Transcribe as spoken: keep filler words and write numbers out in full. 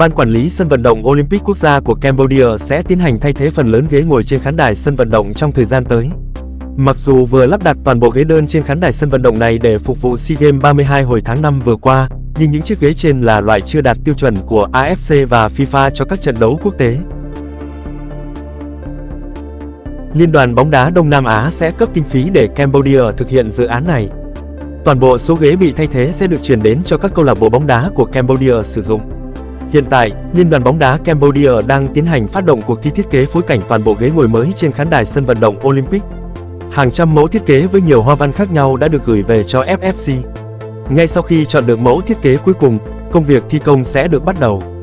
Ban quản lý sân vận động Olympic quốc gia của Cambodia sẽ tiến hành thay thế phần lớn ghế ngồi trên khán đài sân vận động trong thời gian tới. Mặc dù vừa lắp đặt toàn bộ ghế đơn trên khán đài sân vận động này để phục vụ SEA Games ba mươi hai hồi tháng năm vừa qua, nhưng những chiếc ghế trên là loại chưa đạt tiêu chuẩn của A F C và FIFA cho các trận đấu quốc tế. Liên đoàn bóng đá Đông Nam Á sẽ cấp kinh phí để Cambodia thực hiện dự án này. Toàn bộ số ghế bị thay thế sẽ được chuyển đến cho các câu lạc bộ bóng đá của Cambodia sử dụng. Hiện tại, Liên đoàn bóng đá Cambodia đang tiến hành phát động cuộc thi thiết kế phối cảnh toàn bộ ghế ngồi mới trên khán đài sân vận động Olympic. Hàng trăm mẫu thiết kế với nhiều hoa văn khác nhau đã được gửi về cho F F C. Ngay sau khi chọn được mẫu thiết kế cuối cùng, công việc thi công sẽ được bắt đầu.